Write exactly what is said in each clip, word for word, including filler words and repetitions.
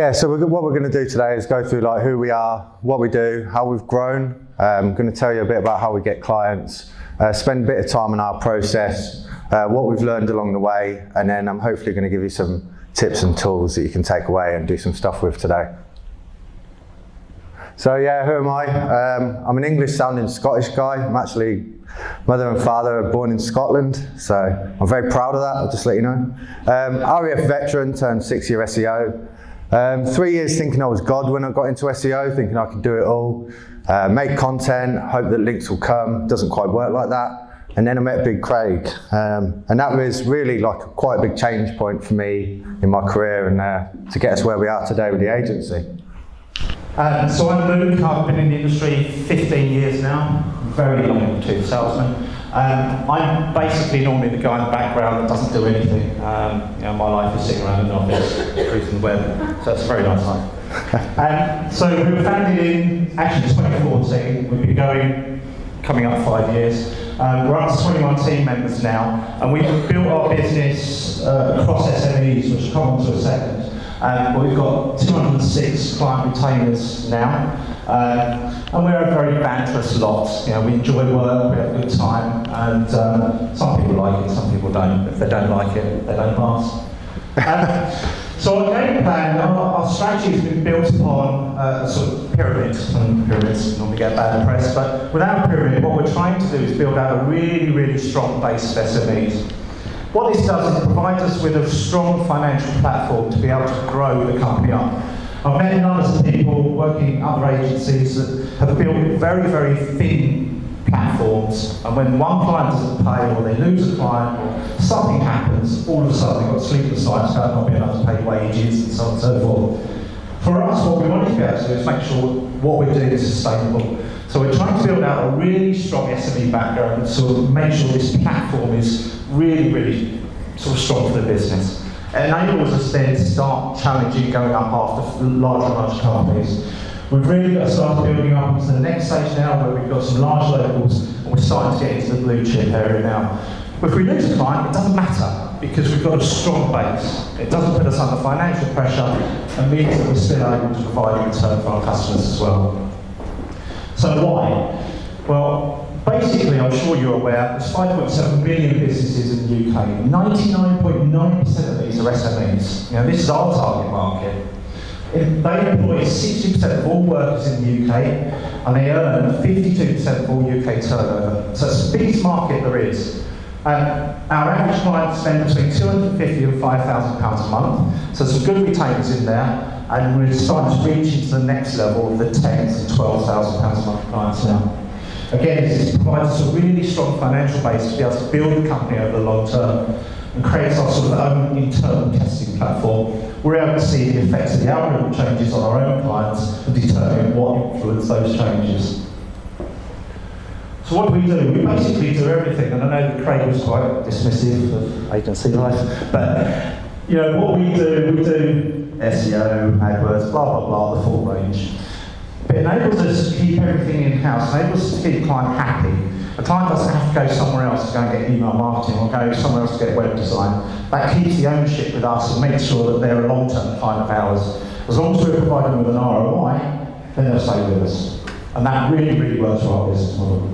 Yeah, so we're, what we're going to do today is go through like who we are, what we do, how we've grown. I'm um, going to tell you a bit about how we get clients, uh, spend a bit of time on our process, uh, what we've learned along the way, and then I'm hopefully going to give you some tips and tools that you can take away and do some stuff with today. So yeah, who am I? Um, I'm an English sounding Scottish guy. I'm actually, mother and father are born in Scotland, so I'm very proud of that, I'll just let you know. Um, R A F veteran, turned six year S E O. Um, three years thinking I was God when I got into S E O, thinking I could do it all. Uh, make content, hope that links will come, doesn't quite work like that. And then I met Big Craig, um, and that was really like quite a big change point for me in my career and uh, to get us where we are today with the agency. Uh, so I'm Luke, I've been in the industry fifteen years now, very long tooth salesman. Um, I'm basically normally the guy in the background that doesn't do anything. Um, you know, my life is sitting around in an office, cruising the web, so it's a very nice life. Um, so we were founded in actually twenty fourteen, we've been going, coming up five years. Um, we're up to twenty-one team members now, and we've built our business uh, across S M Es, which come on to a second. Um, but we've got two hundred and six client retainers now, uh, and we're a very banterous lot. You know, we enjoy work, we have a good time, and um, some people like it, some people don't. If they don't like it, they don't pass. um, so our game plan, our, our strategy has been built upon uh, sort of pyramids, and pyramids normally get bad press, but without a pyramid, what we're trying to do is build out a really, really strong base of S M Es. What this does is provide us with a strong financial platform to be able to grow the company up. I've met numbers of people working in other agencies that have built very, very thin platforms, and when one client doesn't pay, or they lose a client, or something happens, all of a sudden they've got sleepless nights about not being able to pay wages and so on and so forth. For us, what we want to be able to do is make sure what we're doing is sustainable. So we're trying to build out a really strong S M E background and sort of make sure this platform is really, really sort of strong for the business. It enables us then to start challenging going up after larger and larger companies. We've really got to start building up into the next stage now where we've got some large locals and we're starting to get into the blue chip area now. But if we lose a client, it doesn't matter because we've got a strong base. It doesn't put us under financial pressure and means that we're still able to provide a return for our customers as well. So why? Well, basically, I'm sure you're aware, there's five point seven million businesses in the U K. ninety-nine point nine percent of these are S M Es. You know, this is our target market. If they employ sixty percent of all workers in the U K, and they earn fifty-two percent of all U K turnover. So it's the biggest market there is. Um, our average client spends between two hundred and fifty pounds and five thousand pounds a month, so some good retainers in there, and we're starting to reach into the next level of the tens and twelve thousand pounds a month clients now. Again, this provides us a really strong financial base to be able to build the company over the long term and creates our sort of own internal testing platform. We're able to see the effects of the algorithm changes on our own clients and determine what influence those changes. So what do we do? We basically do everything, and I know that Craig was quite dismissive of agency life, but you know what we do, we do S E O, AdWords, blah blah blah, the full range. It enables us to keep everything in-house, enables us to keep the client happy. A client doesn't have to go somewhere else to go and get email marketing or go somewhere else to get web design. That keeps the ownership with us and makes sure that they're a long-term client of ours. As long as we're providing them with an R O I, then they'll stay with us. And that really, really works for our business model.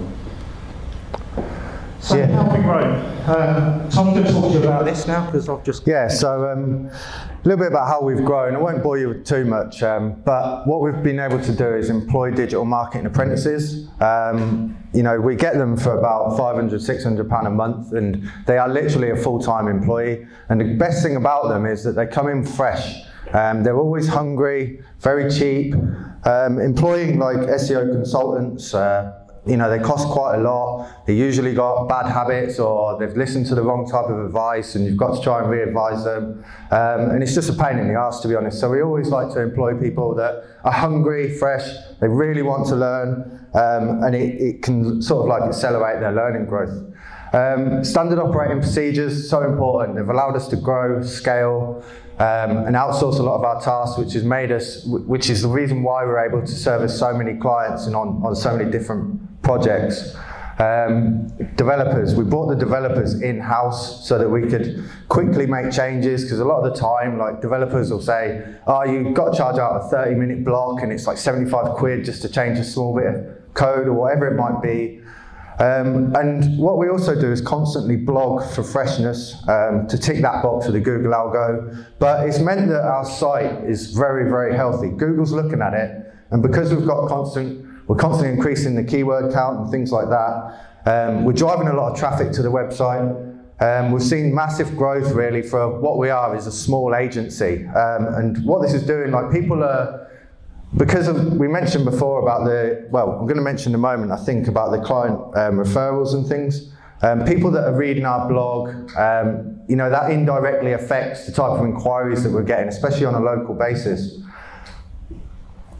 So yeah. How have we grown? Um, Tom's going to talk to you about this now because I've just... Yeah, so um, a little bit about how we've grown. I won't bore you with too much, um, but what we've been able to do is employ digital marketing apprentices. Um, you know, we get them for about five hundred, six hundred pounds a month, and they are literally a full-time employee. And the best thing about them is that they come in fresh. Um, they're always hungry, very cheap. Um, employing like S E O consultants, uh, you know, they cost quite a lot. They usually got bad habits or they've listened to the wrong type of advice and you've got to try and re-advise them. Um, and it's just a pain in the arse, to be honest. So we always like to employ people that are hungry, fresh, they really want to learn, um, and it, it can sort of like accelerate their learning growth. Um, standard operating procedures, so important. They've allowed us to grow, scale, Um, and outsource a lot of our tasks, which has made us, which is the reason why we're able to service so many clients and on, on so many different projects. Um, developers, we brought the developers in-house so that we could quickly make changes, because a lot of the time, like, developers will say, oh, you've got to charge out a thirty minute block and it's like seventy-five quid just to change a small bit of code or whatever it might be. Um, and what we also do is constantly blog for freshness um, to tick that box with the Google algo. But it's meant that our site is very, very healthy. Google's looking at it, and because we've got constant, we're constantly increasing the keyword count and things like that, um, we're driving a lot of traffic to the website. Um, we've seen massive growth really for what we are is a small agency. Um, and what this is doing, like, people are, because of, we mentioned before about the, well, I'm going to mention in a moment, I think, about the client um, referrals and things. Um, people that are reading our blog, um, you know, that indirectly affects the type of inquiries that we're getting, especially on a local basis.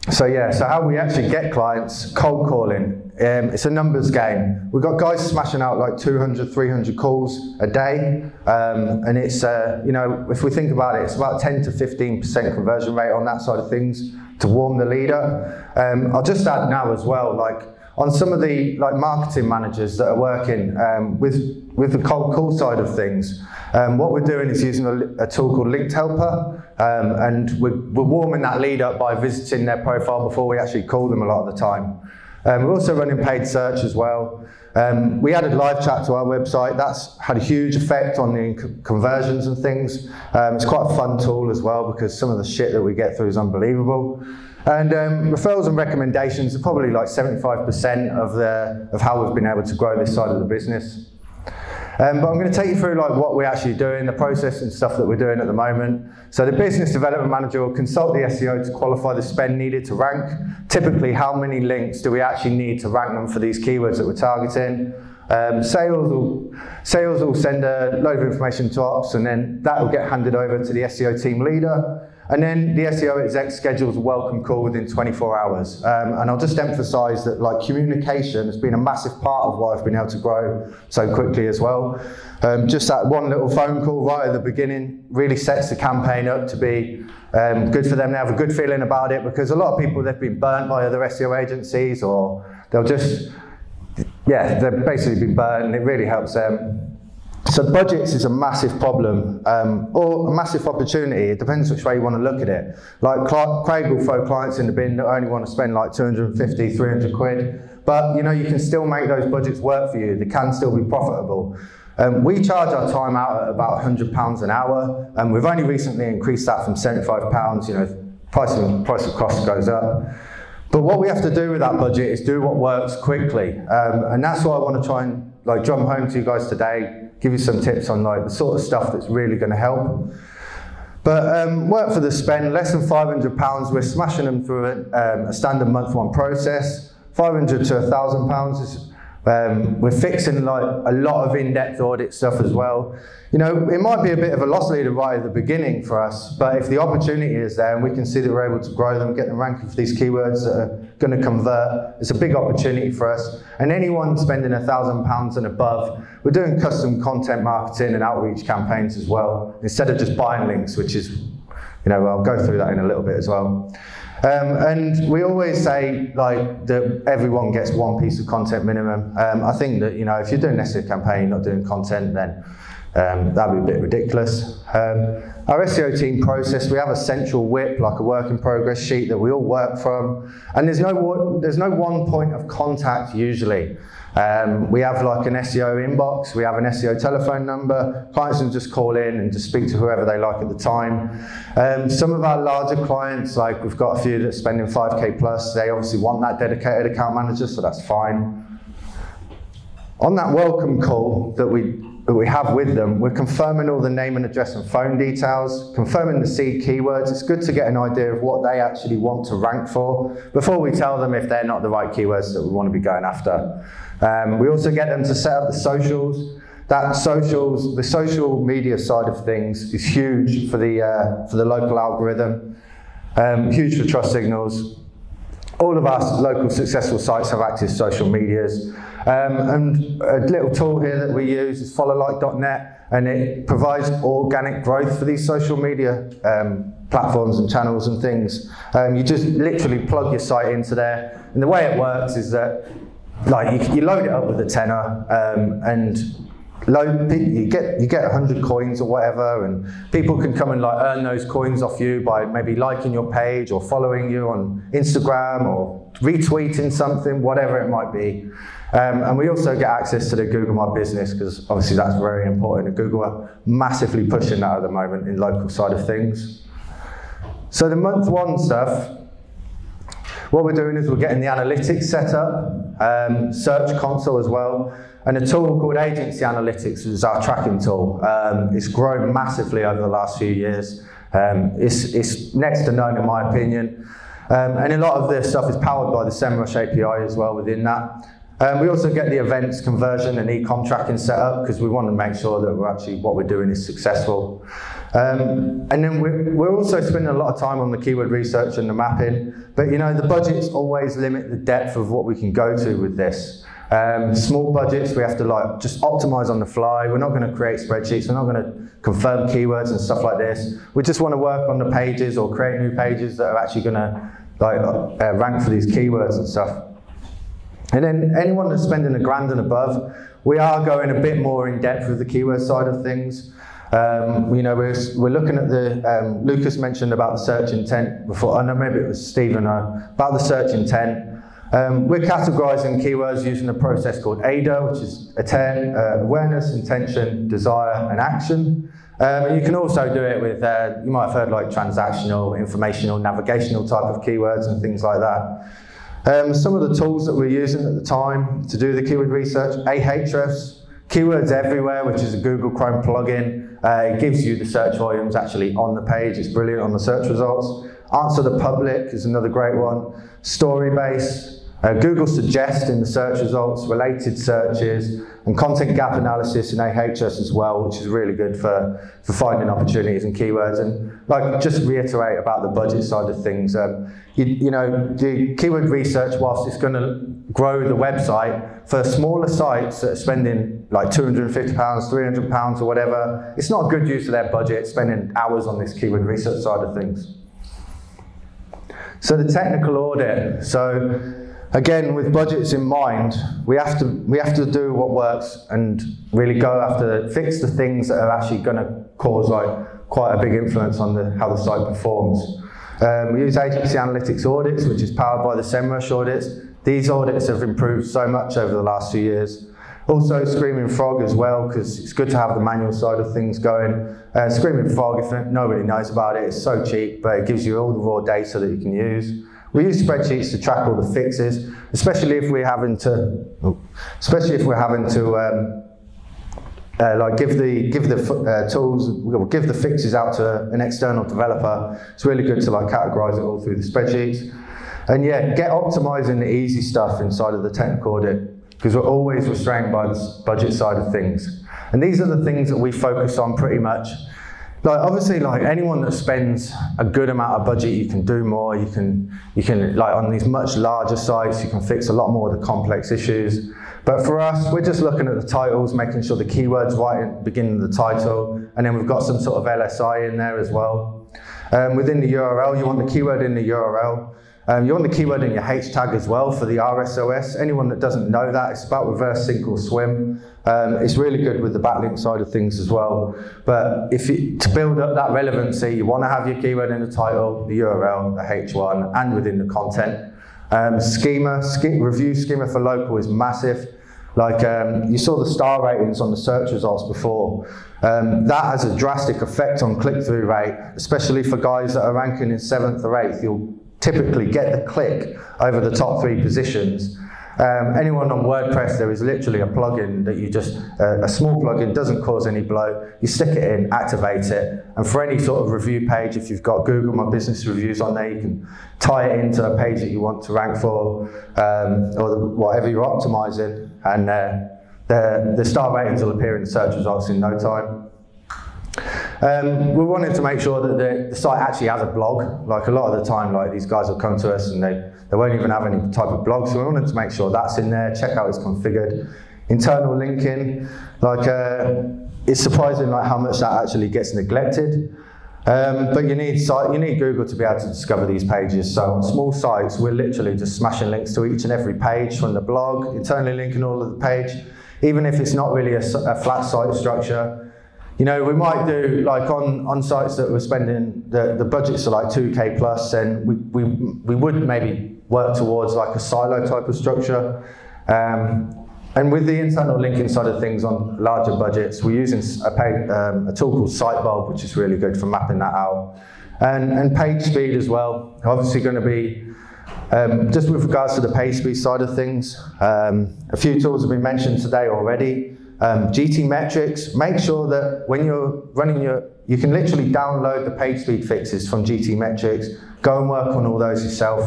So yeah, so how we actually get clients, cold calling. Um, it's a numbers game. We've got guys smashing out like two hundred, three hundred calls a day. Um, and it's, uh, you know, if we think about it, it's about ten to fifteen percent conversion rate on that side of things to warm the lead up. Um, I'll just add now as well, like, on some of the like marketing managers that are working um, with, with the cold call side of things, um, what we're doing is using a, a tool called LinkedHelper, um, and we're, we're warming that lead up by visiting their profile before we actually call them a lot of the time. Um, we're also running paid search as well. Um, we added live chat to our website. That's had a huge effect on the conversions and things. Um, it's quite a fun tool as well, because some of the shit that we get through is unbelievable. And um, referrals and recommendations are probably like seventy-five percent of the of how we've been able to grow this side of the business. Um, but I'm going to take you through like what we're actually doing, the process and stuff that we're doing at the moment. So the business development manager will consult the S E O to qualify the spend needed to rank. Typically, how many links do we actually need to rank them for these keywords that we're targeting? Um, sales, will, sales will send a load of information to ops, and then that will get handed over to the S E O team leader. And then the S E O exec schedules a welcome call within twenty-four hours. Um, and I'll just emphasize that like communication has been a massive part of why I've been able to grow so quickly as well. Um, just that one little phone call right at the beginning really sets the campaign up to be um, good for them to have a good feeling about it, because a lot of people, they've been burnt by other S E O agencies, or they'll just, yeah, they've basically been burnt, and it really helps them. So budgets is a massive problem, um, or a massive opportunity. It depends which way you want to look at it. Like Craig will throw clients in the bin that only want to spend like two hundred fifty, three hundred quid, but you know, you can still make those budgets work for you. They can still be profitable. Um, we charge our time out at about one hundred pounds an hour, and we've only recently increased that from seventy-five pounds. You know, price of, price of cost goes up. But what we have to do with that budget is do what works quickly, um, and that's what I want to try and like drum home to you guys today. Give you some tips on like the sort of stuff that's really going to help. But um, work for the spend, less than five hundred pounds, we're smashing them through a, um, a standard month one process. five hundred to one thousand pounds is, um, we're fixing like a lot of in-depth audit stuff as well. You know, it might be a bit of a loss leader right at the beginning for us, but if the opportunity is there and we can see that we're able to grow them, get them ranking for these keywords that are going to convert, it's a big opportunity for us. And anyone spending a thousand pounds and above, we're doing custom content marketing and outreach campaigns as well, instead of just buying links, which is, you know, I'll go through that in a little bit as well. Um, and we always say like that everyone gets one piece of content minimum. Um, I think that, you know, if you're doing an S E O campaign, you're not doing content, then Um, that'd be a bit ridiculous. Um, our S E O team process, we have a central whip, like a work in progress sheet that we all work from. And there's no, there's no one point of contact usually. Um, we have like an S E O inbox, we have an S E O telephone number. Clients can just call in and just speak to whoever they like at the time. Um, some of our larger clients, like we've got a few that are spending five K plus, they obviously want that dedicated account manager, so that's fine. On that welcome call that we that we have with them, we're confirming all the name and address and phone details, confirming the seed keywords. It's good to get an idea of what they actually want to rank for before we tell them if they're not the right keywords that we want to be going after. Um, we also get them to set up the socials. That socials, the social media side of things is huge for the, uh, for the local algorithm, um, huge for trust signals. All of our local successful sites have active social medias. Um, and a little tool here that we use is follow like dot net, and it provides organic growth for these social media um, platforms and channels and things. Um, you just literally plug your site into there. And the way it works is that Like you, you load it up with a tenner, um, and load, you get you get one hundred coins or whatever, and people can come and like earn those coins off you by maybe liking your page or following you on Instagram or retweeting something, whatever it might be. Um, and we also get access to the Google My Business, because obviously that's very important, and Google are massively pushing that at the moment in local side of things. So the month one stuff, what we're doing is we're getting the analytics set up, um, Search Console as well, and a tool called Agency Analytics is our tracking tool. Um, it's grown massively over the last few years. Um, it's, it's next to none in my opinion. Um, and a lot of this stuff is powered by the SEMrush A P I as well within that. Um, we also get the events, conversion and e-com tracking set up, because we want to make sure that we're actually, what we're doing is successful. Um, and then we're, we're also spending a lot of time on the keyword research and the mapping, but you know, the budgets always limit the depth of what we can go to with this. Um, small budgets, we have to like just optimize on the fly. We're not going to create spreadsheets, we're not going to confirm keywords and stuff like this. We just want to work on the pages or create new pages that are actually going to like uh, rank for these keywords and stuff. And then anyone that's spending a grand and above, we are going a bit more in depth with the keyword side of things. Um, you know, we're, we're looking at the, um, Lucas mentioned about the search intent before, I know maybe it was Stephen, uh, about the search intent. Um, we're categorizing keywords using a process called A D A, which is atten, uh, awareness, intention, desire, and action. Um, and you can also do it with, uh, you might have heard like transactional, informational, navigational type of keywords and things like that. Um, some of the tools that we're using at the time to do the keyword research, AHrefs, Keywords Everywhere, which is a Google Chrome plugin. Uh, it gives you the search volumes actually on the page. It's brilliant on the search results. Answer the Public is another great one. Storybase, uh, Google Suggest in the search results, related searches, and content gap analysis in AHrefs as well, which is really good for, for finding opportunities and keywords. And like, just reiterate about the budget side of things. Um, you, you know, the keyword research, whilst it's going to grow the website, for smaller sites that are spending like two hundred and fifty pounds, three hundred pounds or whatever, it's not a good use of their budget spending hours on this keyword research side of things. So the technical audit. So again, with budgets in mind, we have to we have to do what works and really go after, fix the things that are actually going to cause like quite a big influence on the, how the site performs. Um, we use Agency Analytics audits, which is powered by the SEMrush audits. These audits have improved so much over the last few years. Also Screaming Frog as well, because it's good to have the manual side of things going. Uh, Screaming Frog, if nobody knows about it, it's so cheap, but it gives you all the raw data that you can use. We use spreadsheets to track all the fixes, especially if we're having to, especially if we're having to um, uh, like give the give the uh, tools, give the fixes out to an external developer. It's really good to like categorize it all through the spreadsheets, and yeah, get optimizing the easy stuff inside of the technical audit, because we're always restrained by the budget side of things. And these are the things that we focus on pretty much. Like obviously, like anyone that spends a good amount of budget, you can do more. You can, you can like on these much larger sites, you can fix a lot more of the complex issues. But for us, we're just looking at the titles, making sure the keywords right at the beginning of the title, and then we've got some sort of L S I in there as well. Um, within the U R L, you want the keyword in the U R L. Um, you want the keyword in your H tag as well for the R S O S. Anyone that doesn't know that, it's about reverse sink or swim. Um, it's really good with the backlink side of things as well. But if you, to build up that relevancy, you want to have your keyword in the title, the U R L, the H one, and within the content. Um, schema, sk- review schema for local is massive. Like um, you saw the star ratings on the search results before. Um, that has a drastic effect on click-through rate, especially for guys that are ranking in seventh or eighth. You'll typically get the click over the top three positions. Um, anyone on WordPress, there is literally a plugin that you just, uh, a small plugin, doesn't cause any bloat. You stick it in, activate it, and for any sort of review page, if you've got Google My Business reviews on there, you can tie it into a page that you want to rank for, um, or the, whatever you're optimizing, and uh, the, the star ratings will appear in search results in no time. Um, we wanted to make sure that the, the site actually has a blog. Like a lot of the time, like these guys will come to us and they, they won't even have any type of blog, so we wanted to make sure that's in there. Checkout is configured. Internal linking, like uh, it's surprising like how much that actually gets neglected. Um, but you need, you need Google to be able to discover these pages. So on small sites, we're literally just smashing links to each and every page from the blog, internally linking all of the page, even if it's not really a, a flat site structure. You know, we might do, like on, on sites that we're spending, the, the budgets are like two K plus, and we, we, we would maybe work towards like a silo type of structure. Um, And with the internal linking side of things on larger budgets, we're using a, pay, um, a tool called Sitebulb, which is really good for mapping that out. And, and page speed as well, obviously going to be, um, just with regards to the page speed side of things, um, a few tools have been mentioned today already. Um, G T Metrix, make sure that when you're running your, you can literally download the page speed fixes from G T Metrix, go and work on all those yourself.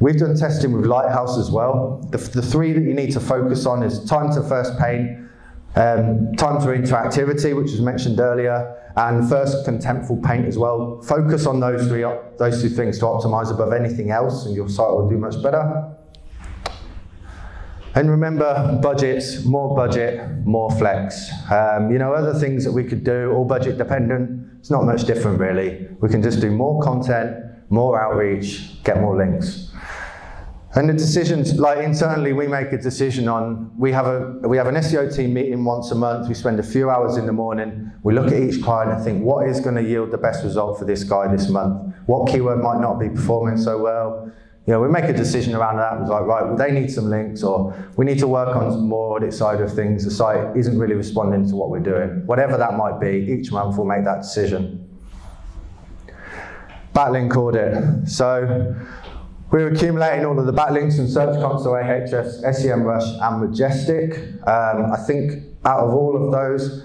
We've done testing with Lighthouse as well. The, the three that you need to focus on is time to first pain, um, time to interactivity, which was mentioned earlier, and first contentful paint as well. Focus on those three, those two things to optimize above anything else, and your site will do much better. And remember, budgets, more budget, more flex. Um, you know, other things that we could do, all budget dependent, it's not much different really. We can just do more content, more outreach, get more links. And the decisions, like internally, we make a decision on, we have, a, we have an S E O team meeting once a month, we spend a few hours in the morning, we look at each client and think, what is going to yield the best result for this guy this month? What keyword might not be performing so well? You know, we make a decision around that, it's like, right, well, they need some links, or we need to work on more audit side of things, the site isn't really responding to what we're doing. Whatever that might be, each month we'll make that decision. Backlink audit. So we're accumulating all of the backlinks in Search Console, Ahrefs, SEMrush, and Majestic. Um, I think out of all of those,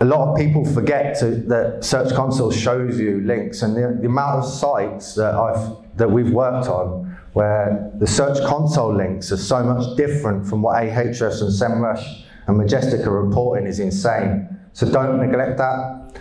a lot of people forget to, that Search Console shows you links, and the, the amount of sites that I've that we've worked on where the Search Console links are so much different from what Ahrefs and SEMrush and Majestic are reporting is insane. So don't neglect that.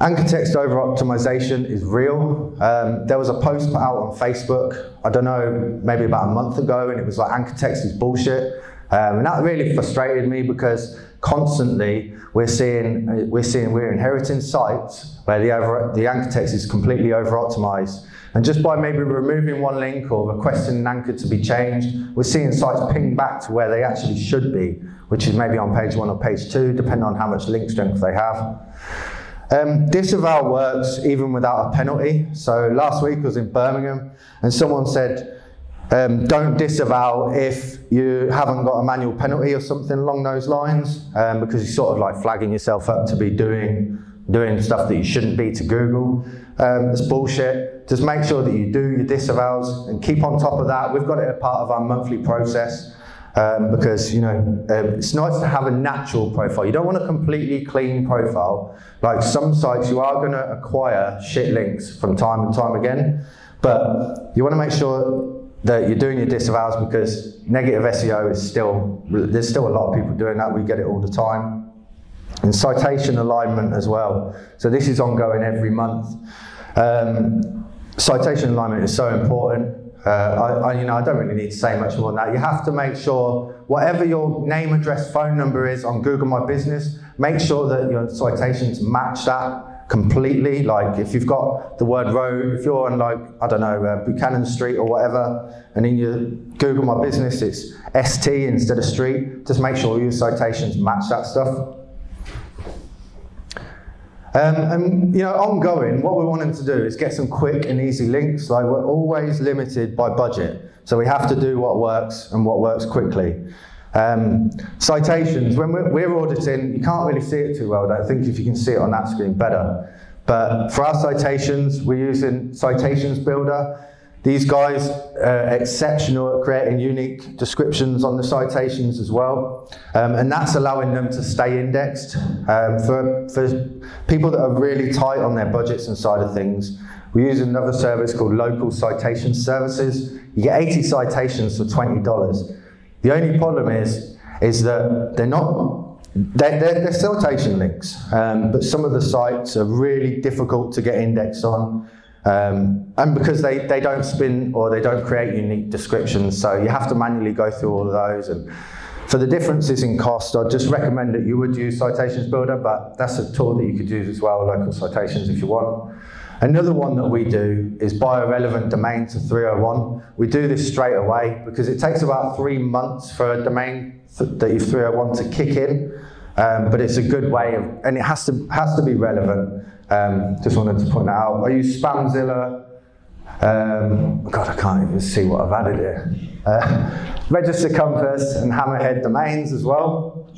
Anchor text over optimization is real. Um, there was a post put out on Facebook, I don't know, maybe about a month ago, and it was like, anchor text is bullshit. Um, and that really frustrated me because constantly we're seeing, we're seeing, we're inheriting sites where the, over, the anchor text is completely over optimized. And just by maybe removing one link or requesting an anchor to be changed, we're seeing sites ping back to where they actually should be, which is maybe on page one or page two, depending on how much link strength they have. Um, disavow works even without a penalty. So last week I was in Birmingham and someone said, um, don't disavow if you haven't got a manual penalty or something along those lines, um, because you're sort of like flagging yourself up to be doing, doing stuff that you shouldn't be to Google. Um, it's bullshit. Just make sure that you do your disavows and keep on top of that. We've got it a part of our monthly process. Um, because, you know, um, it's nice to have a natural profile. You don't want a completely clean profile. Like some sites, you are going to acquire shit links from time and time again, but you want to make sure that you're doing your disavows because negative S E O is still, there's still a lot of people doing that. We get it all the time. And citation alignment as well. So this is ongoing every month. Um, citation alignment is so important. Uh, I, I, you know, I don't really need to say much more than that. You have to make sure whatever your name, address, phone number is on Google My Business, make sure that your citations match that completely. Like if you've got the word road, if you're on like, I don't know, uh, Buchanan Street or whatever, and in your Google My Business it's S T instead of street, just make sure your citations match that stuff. Um, and you know, ongoing, what we're wanting to do is get some quick and easy links. Like we're always limited by budget, so we have to do what works and what works quickly. Um, citations, when we're, we're auditing, you can't really see it too well. I don't think if you can see it on that screen better. But for our citations, we're using Citations Builder. These guys are exceptional at creating unique descriptions on the citations as well. Um, and that's allowing them to stay indexed. Um, for, for people that are really tight on their budgets and side of things, we use another service called Local Citation Services. You get eighty citations for twenty dollars. The only problem is, is that they're not They're, they're, they're citation links, um, but some of the sites are really difficult to get indexed on. Um, and because they, they don't spin or they don't create unique descriptions, so you have to manually go through all of those and For the differences in cost, I'd just recommend that you would use Citations Builder, but that's a tool that you could use as well, Local Citations, if you want. Another one that we do is buy a relevant domain to three oh one. We do this straight away because it takes about three months for a domain that you've three oh one to kick in, um, but it's a good way of, and it has to, has to be relevant. Um, just wanted to point that out. I use Spamzilla. Um, God, I can't even see what I've added here. Uh, Register Compass and Hammerhead domains as well.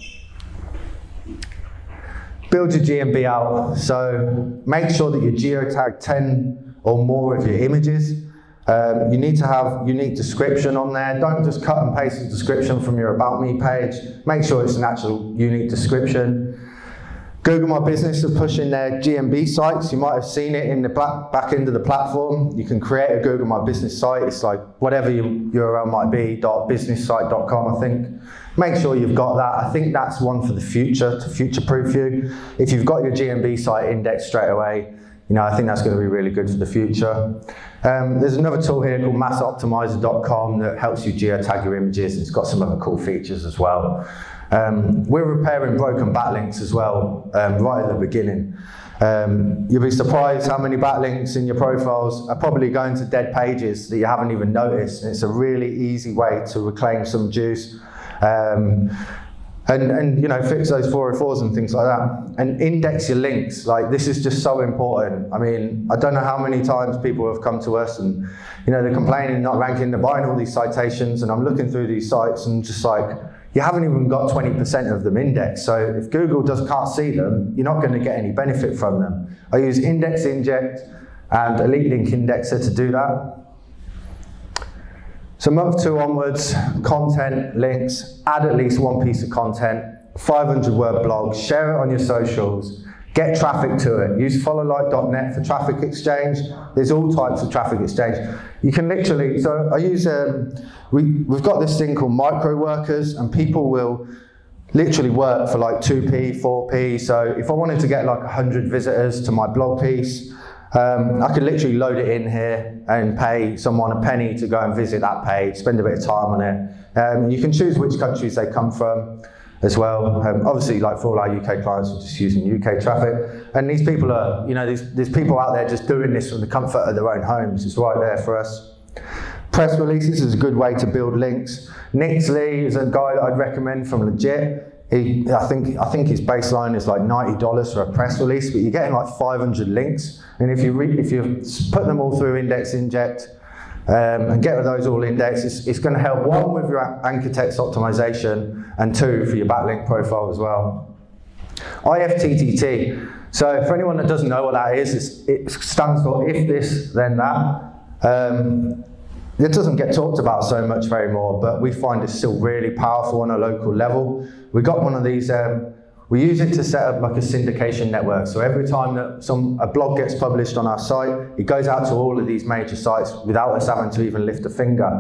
Build your G M B out, so make sure that you geotag ten or more of your images. Um, you need to have unique description on there. Don't just cut and paste the description from your About Me page. Make sure it's an actual unique description. Google My Business are pushing their G M B sites. You might have seen it in the back, back end of the platform. You can create a Google My Business site. It's like whatever your U R L might be, .businesssite dot com, I think. Make sure you've got that. I think that's one for the future, to future-proof you. If you've got your G M B site indexed straight away, you know, I think that's going to be really good for the future. Um, there's another tool here called mass optimizer dot com that helps you geotag your images. It's got some other cool features as well. Um, we're repairing broken backlinks as well, um, right at the beginning. Um, you'll be surprised how many backlinks in your profiles are probably going to dead pages that you haven't even noticed. And it's a really easy way to reclaim some juice. Um, And, and you know, fix those four oh fours and things like that. And index your links. Like, this is just so important. I mean, I don't know how many times people have come to us and, you know, they're complaining, not ranking, they're buying all these citations, and I'm looking through these sites and just like, you haven't even got twenty percent of them indexed. So if Google just can't see them, you're not going to get any benefit from them. I use Index Inject and Elite Link Indexer to do that. So month two onwards, content, links, add at least one piece of content, five hundred word blog, share it on your socials, get traffic to it. Use follow like dot net for traffic exchange. There's all types of traffic exchange. You can literally, so I use, um, we, we've got this thing called micro workers, and people will literally work for like two p, four p. So if I wanted to get like one hundred visitors to my blog piece, Um, I could literally load it in here and pay someone a penny to go and visit that page, spend a bit of time on it. Um, you can choose which countries they come from as well. Um, obviously, like for all our U K clients, we're just using U K traffic. And these people are, you know, there's, there's people out there just doing this from the comfort of their own homes. It's right there for us. Press releases is a good way to build links. Nix Lee is a guy that I'd recommend from Legit. He, I think, I think his baseline is like ninety dollars for a press release, but you're getting like five hundred links. And if you, re, if you put them all through Index Inject um, and get those all indexed, it's, it's going to help, one, with your anchor text optimization, and two, for your backlink profile as well. I F T T T. So for anyone that doesn't know what that is, it's, it stands for if this, then that. Um, It doesn't get talked about so much anymore, but we find it's still really powerful on a local level. We got one of these, um, we use it to set up like a syndication network. So every time that some, a blog gets published on our site, it goes out to all of these major sites without us having to even lift a finger.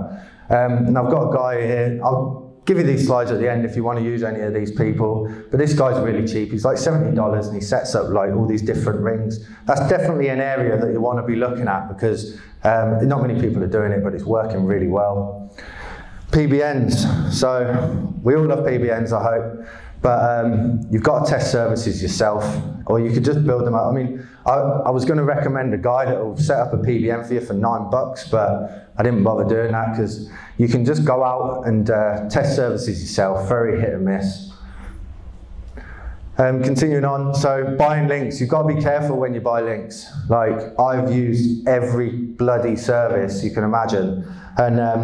Um, and I've got a guy here, I'll give you these slides at the end if you want to use any of these people, but this guy's really cheap. He's like seventy dollars and he sets up like all these different rings. That's definitely an area that you want to be looking at, because Um, not many people are doing it, but it's working really well. P B Ns. So we all love P B Ns, I hope, but um, you've got to test services yourself, or you could just build them up. I mean, I, I was going to recommend a guy that will set up a P B N for you for nine bucks, but I didn't bother doing that because you can just go out and uh, test services yourself. Very hit and miss. Um, continuing on, so buying links, you've got to be careful when you buy links. Like, I've used every bloody service you can imagine. And um,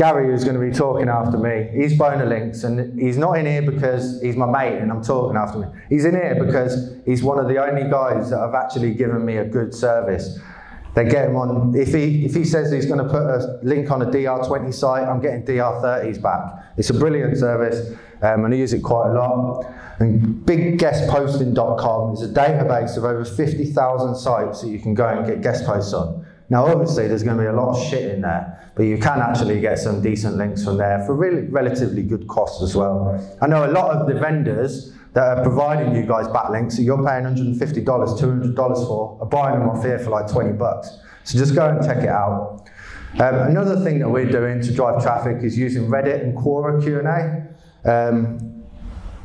Gary, who's going to be talking after me, he's Bonalinks, and he's not in here because he's my mate and I'm talking after me. He's in here because he's one of the only guys that have actually given me a good service. They get him on, if he, if he says he's going to put a link on a D R twenty site, I'm getting D R thirties back. It's a brilliant service, um, and I use it quite a lot. And big guest posting dot com is a database of over fifty thousand sites that you can go and get guest posts on. Now obviously there's going to be a lot of shit in there, but you can actually get some decent links from there for really relatively good cost as well. I know a lot of the vendors that are providing you guys backlinks that you're paying one hundred fifty dollars, two hundred dollars for, are buying them off here for like twenty bucks. So just go and check it out. Um, another thing that we're doing to drive traffic is using Reddit and Quora Q and A. um,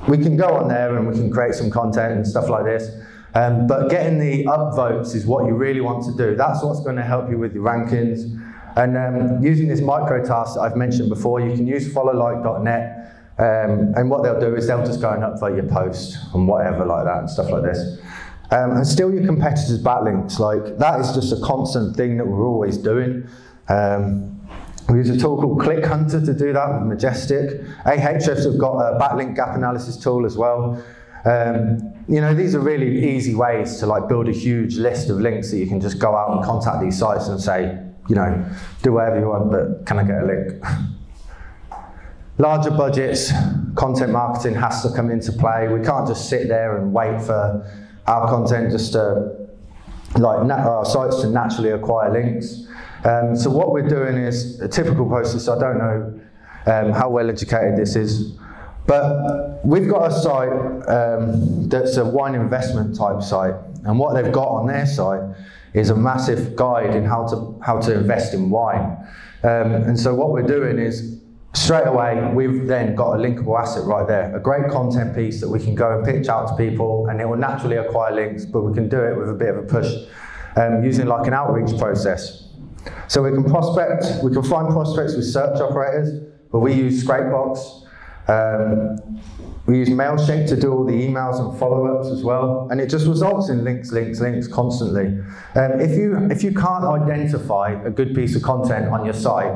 we can go on there and we can create some content and stuff like this. Um, but getting the upvotes is what you really want to do. That's what's going to help you with your rankings. And um, using this micro task that I've mentioned before, you can use follow like dot net. Um, and what they'll do is they'll just go and upvote your post and whatever like that and stuff like this. Um, and steal your competitors' backlinks. Like, that is just a constant thing that we're always doing. Um, We use a tool called Click Hunter to do that with Majestic. Ahrefs have got a backlink gap analysis tool as well. Um, you know, these are really easy ways to like build a huge list of links that you can just go out and contact these sites and say, you know, do whatever you want, but can I get a link? Larger budgets, content marketing has to come into play. We can't just sit there and wait for our content just to, like, our sites to naturally acquire links. Um, so what we're doing is a typical process. I don't know um, how well educated this is, but we've got a site um, that's a wine investment type site, and what they've got on their site is a massive guide in how to how to invest in wine. Um, and so what we're doing is straight away we've then got a linkable asset right there, a great content piece that we can go and pitch out to people, and it will naturally acquire links. But we can do it with a bit of a push um, using like an outreach process. So we can prospect, we can find prospects with search operators, but we use Scrapebox. Um, we use Mailshake to do all the emails and follow-ups as well, and it just results in links, links, links constantly. Um, if you if you can't identify a good piece of content on your site,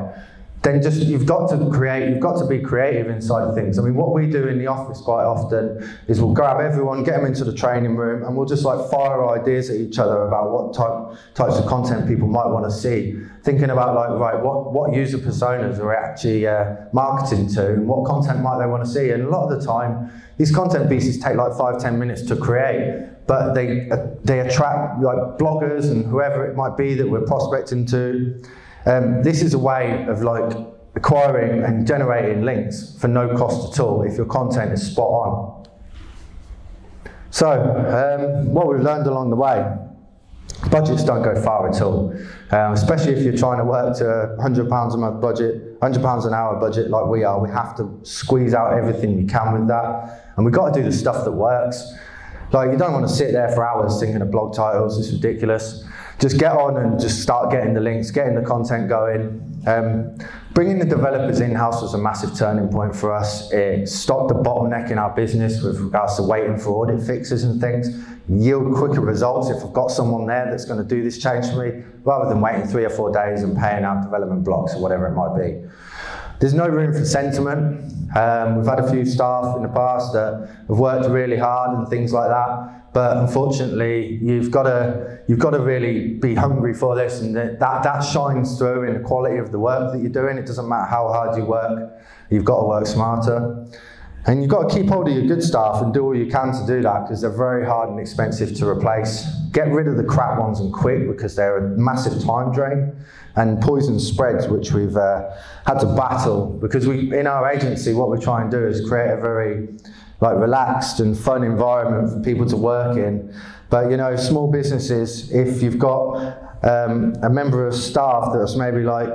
then just you've got to create, you've got to be creative inside of things. I mean, what we do in the office quite often is we'll grab everyone, get them into the training room, and we'll just like fire ideas at each other about what type types of content people might want to see. Thinking about like, right, what, what user personas are actually uh, marketing to, and what content might they want to see. And a lot of the time, these content pieces take like five, ten minutes to create, but they, they attract like bloggers and whoever it might be that we're prospecting to. Um, this is a way of like acquiring and generating links for no cost at all if your content is spot on. So um, what we've learned along the way, budgets don't go far at all, um, especially if you're trying to work to one hundred pounds a month budget, one hundred pounds an hour budget like we are. We have to squeeze out everything we can with that, and we've got to do the stuff that works. Like, you don't want to sit there for hours thinking of blog titles, it's ridiculous. Just get on and just start getting the links, getting the content going. Um, bringing the developers in-house was a massive turning point for us. It stopped the bottleneck in our business with regards to waiting for audit fixes and things. Yield quicker results if I've got someone there that's going to do this change for me, rather than waiting three or four days and paying out development blocks or whatever it might be. There's no room for sentiment. Um, we've had a few staff in the past that have worked really hard and things like that, but unfortunately, you've got to you've got to really be hungry for this, and that that, that shines through in the quality of the work that you're doing. It doesn't matter how hard you work, you've got to work smarter, and you've got to keep hold of your good staff and do all you can to do that, because they're very hard and expensive to replace. Get rid of the crap ones and quick, because they're a massive time drain. And poison spreads, which we've uh, had to battle, because we, in our agency, what we try and do is create a very like relaxed and fun environment for people to work in. But you know, small businesses, if you've got um, a member of staff that's maybe like,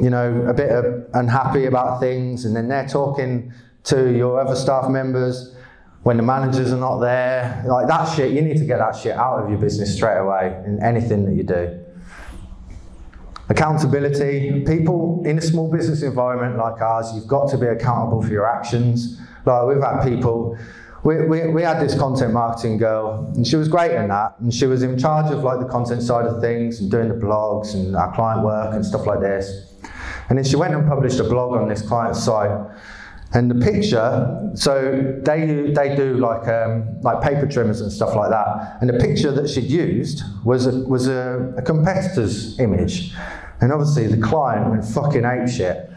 you know, a bit of unhappy about things, and then they're talking to your other staff members when the managers are not there, like that shit, you need to get that shit out of your business straight away in anything that you do. Accountability. People in a small business environment like ours, you've got to be accountable for your actions. Like, we've had people, we, we, we had this content marketing girl, and she was great in that, and she was in charge of like the content side of things and doing the blogs and our client work and stuff like this. And then she went and published a blog on this client's site, and the picture, so they, they do like um, like paper trimmers and stuff like that, and the picture that she'd used was a, was a, a competitor's image, and obviously the client went fucking apeshit.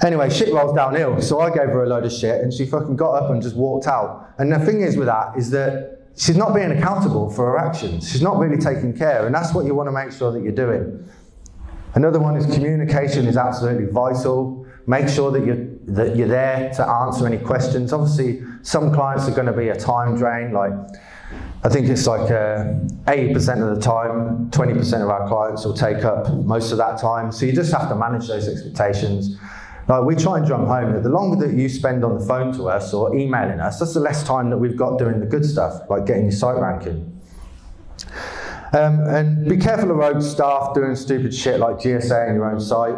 Anyway, shit rolls downhill, so I gave her a load of shit, and she fucking got up and just walked out. And the thing is with that is that she's not being accountable for her actions. She's not really taking care, and that's what you want to make sure that you're doing. Another one is communication is absolutely vital. Make sure that you're, that you're there to answer any questions. Obviously, some clients are going to be a time drain. Like, I think it's like eighty percent of the time, twenty percent of our clients will take up most of that time. So you just have to manage those expectations. Now, we try and drum home that the longer that you spend on the phone to us or emailing us, that's the less time that we've got doing the good stuff, like getting your site ranking. Um, and be careful of rogue staff doing stupid shit like G S A on your own site.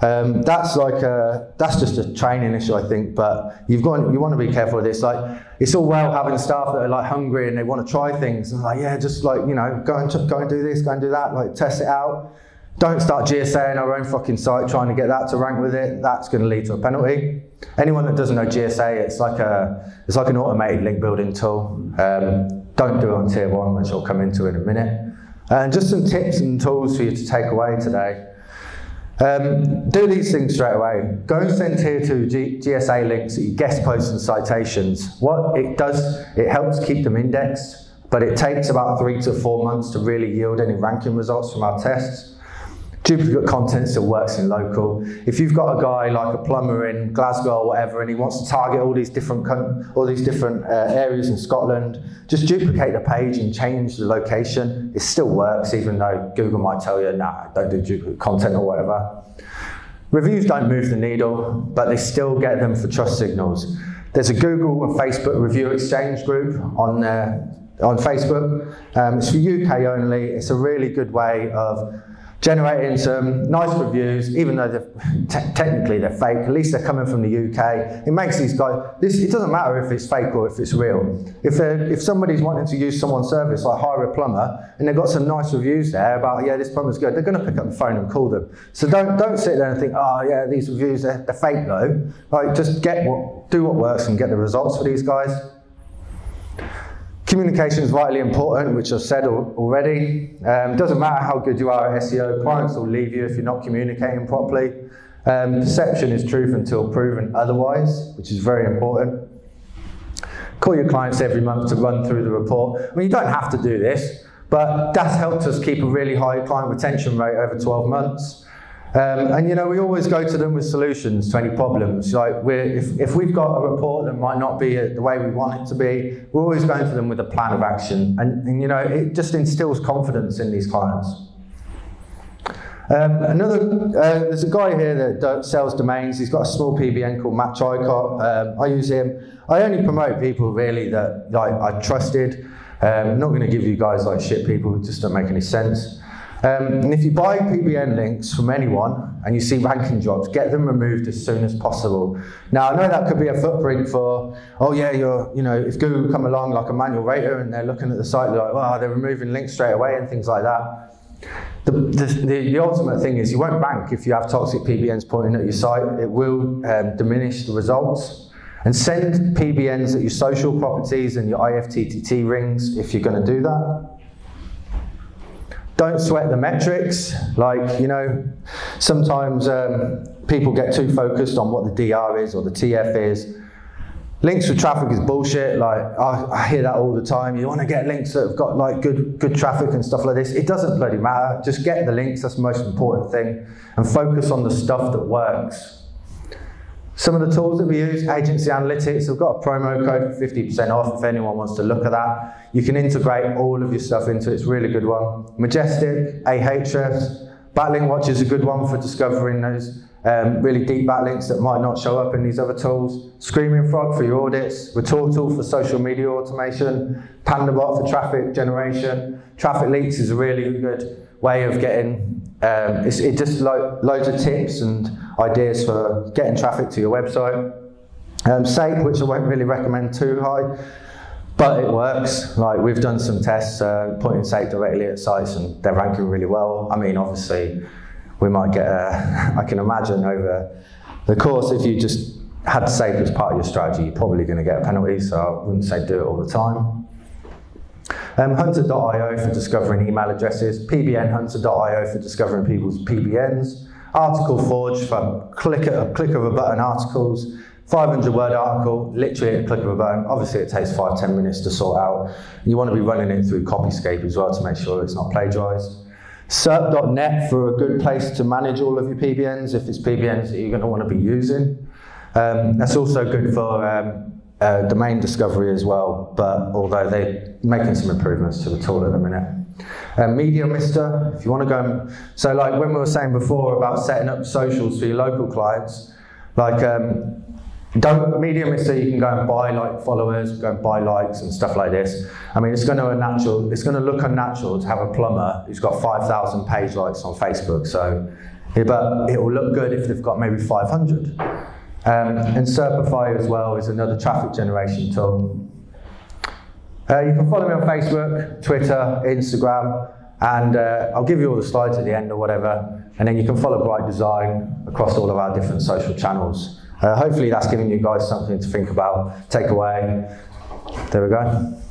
Um, that's like a, that's just a training issue, I think. But you've got you want to be careful of this. Like, it's all well having staff that are like hungry and they want to try things and like, yeah, just like, you know, go and go and do this, go and do that, like test it out. Don't start GSAing our own fucking site trying to get that to rank with it. That's going to lead to a penalty. Anyone that doesn't know G S A, it's like a it's like an automated link building tool. Um, don't do it on tier one, which I'll come into in a minute. And just some tips and tools for you to take away today. Um, do these things straight away. Go and send tier two G GSA links at your guest posts and citations. What it does, it helps keep them indexed, but it takes about three to four months to really yield any ranking results from our tests. Duplicate content still works in local. If you've got a guy like a plumber in Glasgow or whatever, and he wants to target all these different all these different uh, areas in Scotland, just duplicate the page and change the location. It still works, even though Google might tell you, nah, don't do duplicate content or whatever. Reviews don't move the needle, but they still get them for trust signals. There's a Google and Facebook review exchange group on uh, on Facebook. Um, it's for U K only. It's a really good way of generating some nice reviews, even though they're technically they're fake. At least they're coming from the U K. It makes these guys, this, it doesn't matter if it's fake or if it's real. If, if somebody's wanting to use someone's service, like hire a plumber, and they've got some nice reviews there about, yeah, this plumber's good, they're gonna pick up the phone and call them. So don't, don't sit there and think, oh yeah, these reviews, they're, they're fake though. Like, just get what, do what works and get the results for these guys. Communication is vitally important, which I've said al already. Um, doesn't matter how good you are at S E O, clients will leave you if you're not communicating properly. Um, perception is truth until proven otherwise, which is very important. Call your clients every month to run through the report. I mean, you don't have to do this, but that's helped us keep a really high client retention rate over twelve months. Um, and you know, we always go to them with solutions to any problems. Like, we're, if, if we've got a report that might not be a, the way we want it to be, we're always going to them with a plan of action. And, and you know, it just instills confidence in these clients. Um, another, uh, there's a guy here that sells domains. He's got a small P B N called Matt Chicott. Um, I use him. I only promote people really that like, I trusted. Um, I'm not going to give you guys like shit people who just don't make any sense. Um, and if you buy P B N links from anyone and you see ranking drops, get them removed as soon as possible. Now, I know that could be a footprint for, oh yeah, you're, you know, if Google come along like a manual rater and they're looking at the site, they're like, oh, they're removing links straight away and things like that. The, the, the, the ultimate thing is you won't rank if you have toxic P B Ns pointing at your site. It will um, diminish the results. And send P B Ns at your social properties and your I F T T T rings if you're going to do that. Don't sweat the metrics. Like, you know, sometimes um, people get too focused on what the D R is or the T F is. Links with traffic is bullshit. Like, I, I hear that all the time. You want to get links that have got like good, good traffic and stuff like this. It doesn't bloody matter. Just get the links. That's the most important thing. And focus on the stuff that works. Some of the tools that we use, Agency Analytics, I've got a promo code for fifty percent off if anyone wants to look at that. You can integrate all of your stuff into it. It's a really good one. Majestic, AHrefs, Backlink Watch is a good one for discovering those um, really deep backlinks that might not show up in these other tools. Screaming Frog for your audits, Retortle for social media automation, PandaBot for traffic generation. Traffic Leaks is a really good way of getting, um, it's, it just lo loads of tips and ideas for getting traffic to your website. Um, Sape, which I won't really recommend too high, but it works. Like, we've done some tests uh, pointing Sape directly at sites and they're ranking really well. I mean, obviously we might get, a, I can imagine over the course, if you just had Sape as part of your strategy, you're probably gonna get a penalty, so I wouldn't say do it all the time. Um, hunter dot i o for discovering email addresses, p b n hunter dot i o for discovering people's P B Ns, Article Forge for click a click of a button articles, five hundred word article, literally a click of a button. Obviously it takes five, ten minutes to sort out. You want to be running it through Copyscape as well to make sure it's not plagiarized. serp dot net for a good place to manage all of your P B Ns if it's P B Ns that you're going to want to be using. Um, that's also good for um, Uh, domain discovery as well, but although they're making some improvements to the tool at the minute. Uh, Media Mister, if you want to go, so like when we were saying before about setting up socials for your local clients, Like, um, don't, Media Mister, you can go and buy like followers, go and buy likes and stuff like this. I mean, it's going to unnatural. It's going to look unnatural to have a plumber who's got five thousand page likes on Facebook. So, but it will look good if they've got maybe five hundred. Um, and Serpify as well is another traffic generation tool. Uh, you can follow me on Facebook, Twitter, Instagram, and uh, I'll give you all the slides at the end or whatever, and then you can follow Bright Design across all of our different social channels. Uh, hopefully that's giving you guys something to think about, take away. There we go.